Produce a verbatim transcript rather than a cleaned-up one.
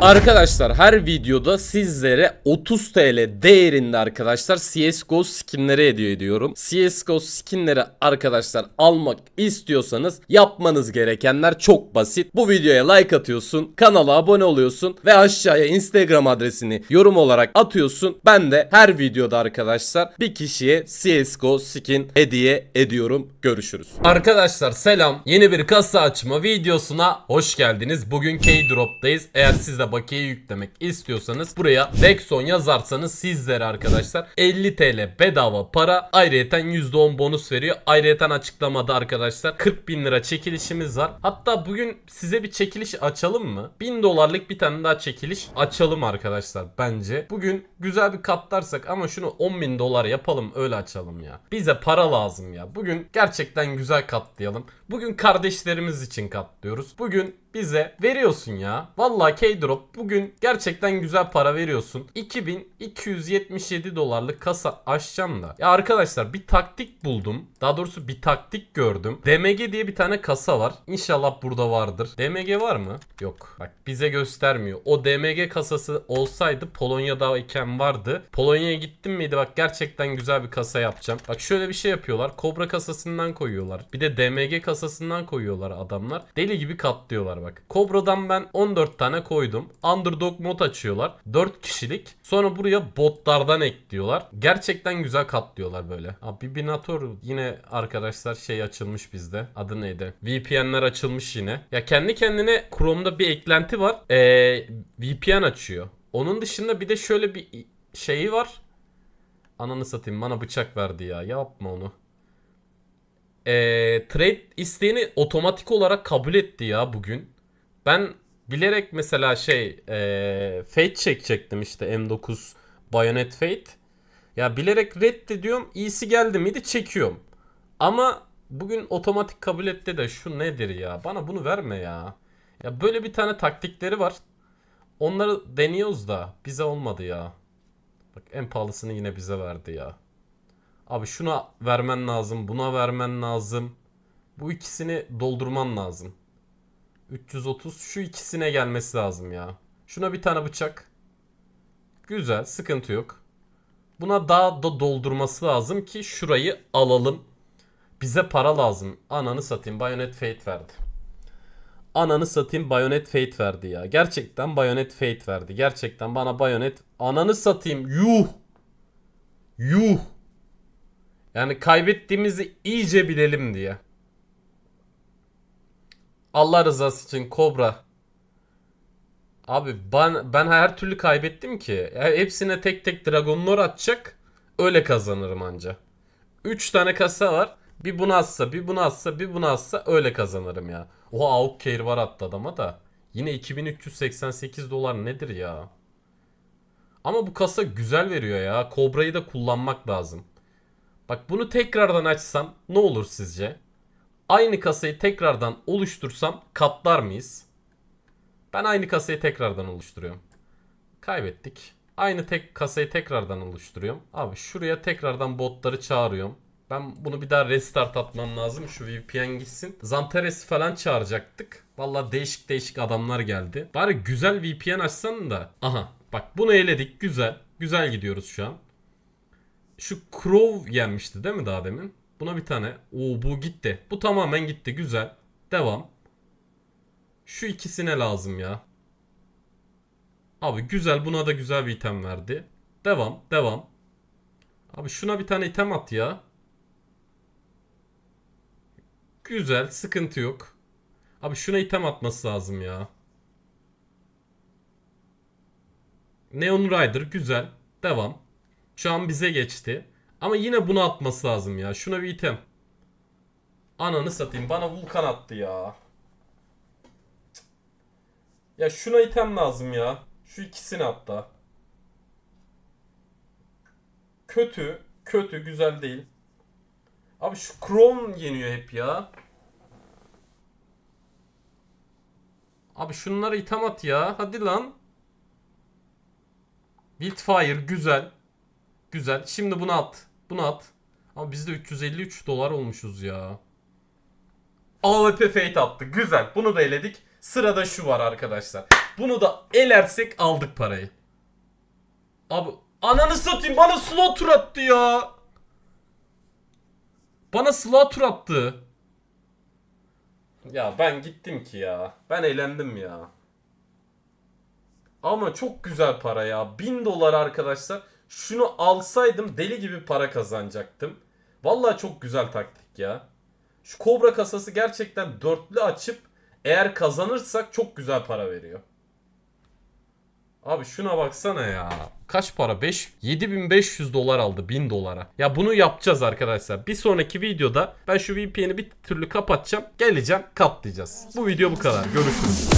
Arkadaşlar her videoda sizlere otuz TL değerinde arkadaşlar C S G O skinleri hediye ediyorum. C S G O skinleri arkadaşlar almak istiyorsanız yapmanız gerekenler çok basit. Bu videoya like atıyorsun, kanala abone oluyorsun ve aşağıya Instagram adresini yorum olarak atıyorsun. Ben de her videoda arkadaşlar bir kişiye C S G O skin hediye ediyorum. Görüşürüz. Arkadaşlar selam. Yeni bir kasa açma videosuna hoş geldiniz. Bugün K-Drop'tayız. Eğer siz de bakiye yüklemek istiyorsanız buraya Dexon yazarsanız sizlere arkadaşlar elli TL bedava para, ayrıyeten yüzde on bonus veriyor. Ayrıyeten açıklamada arkadaşlar kırk bin lira çekilişimiz var. Hatta bugün size bir çekiliş açalım mı? bin dolarlık bir tane daha çekiliş açalım arkadaşlar bence. Bugün güzel bir katlarsak ama şunu on bin dolar yapalım, öyle açalım ya. Bize para lazım ya. Bugün gerçekten güzel katlayalım. Bugün kardeşlerimiz için katlıyoruz. Bugün bize veriyorsun ya. Vallahi K-Drop bugün gerçekten güzel para veriyorsun. iki bin iki yüz yetmiş yedi dolarlık kasa açacağım da. Ya arkadaşlar bir taktik buldum. Daha doğrusu bir taktik gördüm. D M G diye bir tane kasa var. İnşallah burada vardır. D M G var mı? Yok. Bak bize göstermiyor. O D M G kasası olsaydı Polonya'da iken vardı. Polonya'ya gittim miydi? Bak gerçekten güzel bir kasa yapacağım. Bak şöyle bir şey yapıyorlar. Cobra kasasından koyuyorlar. Bir de D M G kasasından koyuyorlar adamlar. Deli gibi katlıyorlar. Bak Cobra'dan ben on dört tane koydum. Underdog mod açıyorlar. dört kişilik. Sonra buraya botlardan ekliyorlar. Gerçekten güzel katlıyorlar böyle. Abi binator yine arkadaşlar şey açılmış bizde. Adı neydi? V P N'ler açılmış yine. Ya kendi kendine Chrome'da bir eklenti var. Ee, V P N açıyor. Onun dışında bir de şöyle bir şeyi var. Ananı satayım, bana bıçak verdi ya. Yapma onu. Ee, trade isteğini otomatik olarak kabul etti ya bugün. Ben bilerek mesela şey e, Fade çekecektim işte, M dokuz Bayonet Fate. Ya bilerek reddediyorum, iyisi geldi miydi çekiyorum. Ama bugün otomatik kabul etti de şu nedir ya, bana bunu verme ya. Ya böyle bir tane taktikleri var. Onları deniyoruz da bize olmadı ya. Bak en pahalısını yine bize verdi ya. Abi şuna vermen lazım, buna vermen lazım. Bu ikisini doldurman lazım. üç yüz otuz şu ikisine gelmesi lazım ya. Şuna bir tane bıçak. Güzel, sıkıntı yok. Buna daha da doldurması lazım ki şurayı alalım. Bize para lazım. Ananı satayım, Bayonet Fade verdi. Ananı satayım, Bayonet Fade verdi ya. Gerçekten Bayonet Fade verdi. Gerçekten bana Bayonet... Ananı satayım, yuh. Yuh. Yani kaybettiğimizi iyice bilelim diye. Allah rızası için Cobra. Abi ben, ben her türlü kaybettim ki. Yani hepsine tek tek Dragonlar atacak. Öyle kazanırım anca. üç tane kasa var. Bir bunu atsa, bir bunu atsa, bir bunu atsa öyle kazanırım ya. Oha A W P Fade var attı adama da. Yine iki bin üç yüz seksen sekiz dolar nedir ya? Ama bu kasa güzel veriyor ya. Cobra'yı da kullanmak lazım. Bak bunu tekrardan açsam ne olur sizce? Aynı kasayı tekrardan oluştursam katlar mıyız? Ben aynı kasayı tekrardan oluşturuyorum. Kaybettik. Aynı tek kasayı tekrardan oluşturuyorum. Abi şuraya tekrardan botları çağırıyorum. Ben bunu bir daha restart atmam lazım. Şu V P N gitsin. Zanteres falan çağıracaktık. Valla değişik değişik adamlar geldi. Bari güzel V P N açsan da. Aha bak bunu eledik, güzel. Güzel gidiyoruz şu an. Şu Crow yenmişti değil mi daha demin? Buna bir tane. Oo bu gitti. Bu tamamen gitti. Güzel. Devam. Şu ikisine lazım ya. Abi güzel. Buna da güzel bir item verdi. Devam. Devam. Abi şuna bir tane item at ya. Güzel. Sıkıntı yok. Abi şuna item atması lazım ya. Neon Rider. Güzel. Devam. Şu an bize geçti. Ama yine bunu atması lazım ya. Şuna bir item. Ananı satayım. Bana Vulkan attı ya. Ya şuna item lazım ya. Şu ikisini hatta. Kötü. Kötü. Güzel değil. Abi şu Chrome yeniyor hep ya. Abi şunlara item at ya. Hadi lan. Wildfire. Güzel. Güzel. Şimdi bunu at. Bunu at. Ama bizde üç yüz elli üç dolar olmuşuz ya. A W P Fade attı. Güzel. Bunu da eledik. Sırada şu var arkadaşlar. Bunu da elersek aldık parayı. Abi ananı satayım, bana slot tur attı ya. Bana slot tur attı. Ya ben gittim ki ya. Ben eğlendim ya. Ama çok güzel para ya. bin dolar arkadaşlar. Şunu alsaydım deli gibi para kazanacaktım. Vallahi çok güzel taktik ya. Şu Cobra kasası gerçekten dörtlü açıp eğer kazanırsak çok güzel para veriyor. Abi şuna baksana ya. Kaç para? yedi bin beş yüz dolar aldı bin dolara. Ya bunu yapacağız arkadaşlar. Bir sonraki videoda ben şu V P N'i bir türlü kapatacağım. Geleceğim, katlayacağız. Bu video bu kadar. Görüşürüz.